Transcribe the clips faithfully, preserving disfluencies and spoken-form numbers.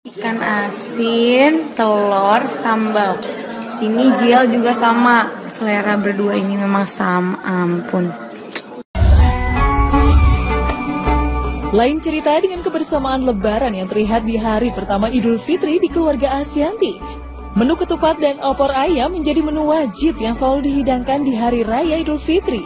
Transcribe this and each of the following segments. Ikan asin, telur, sambal. Ini Jiel juga sama. Selera berdua ini memang sama, ampun. Lain cerita dengan kebersamaan lebaran yang terlihat di hari pertama Idul Fitri di keluarga Ashanty. Menu ketupat dan opor ayam menjadi menu wajib yang selalu dihidangkan di hari raya Idul Fitri.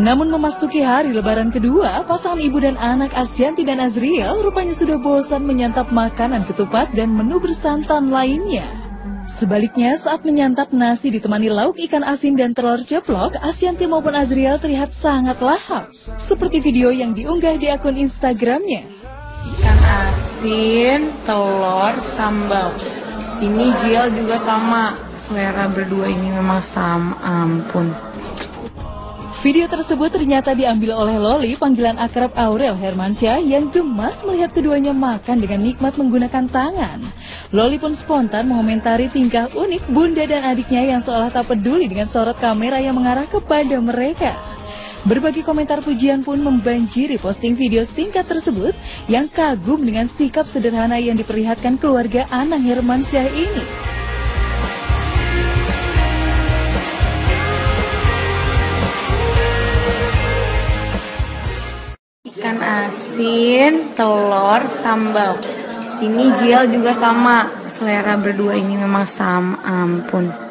Namun memasuki hari lebaran kedua, pasangan ibu dan anak Ashanty dan Azriel rupanya sudah bosan menyantap makanan ketupat dan menu bersantan lainnya. Sebaliknya, saat menyantap nasi ditemani lauk ikan asin dan telur ceplok, Ashanty maupun Azriel terlihat sangat lahap, seperti video yang diunggah di akun Instagramnya. Ikan asin, telur, sambal. Ini Jiel juga sama, selera berdua ini memang sama, ampun. Video tersebut ternyata diambil oleh Loli, panggilan akrab Aurel Hermansyah yang gemas melihat keduanya makan dengan nikmat menggunakan tangan. Loli pun spontan mengomentari tingkah unik bunda dan adiknya yang seolah tak peduli dengan sorot kamera yang mengarah kepada mereka. Berbagai komentar pujian pun membanjiri posting video singkat tersebut yang kagum dengan sikap sederhana yang diperlihatkan keluarga Anang Hermansyah ini. Ikan asin, telur, sambal. Ini Jiel juga sama. Selera berdua ini memang sama, ampun.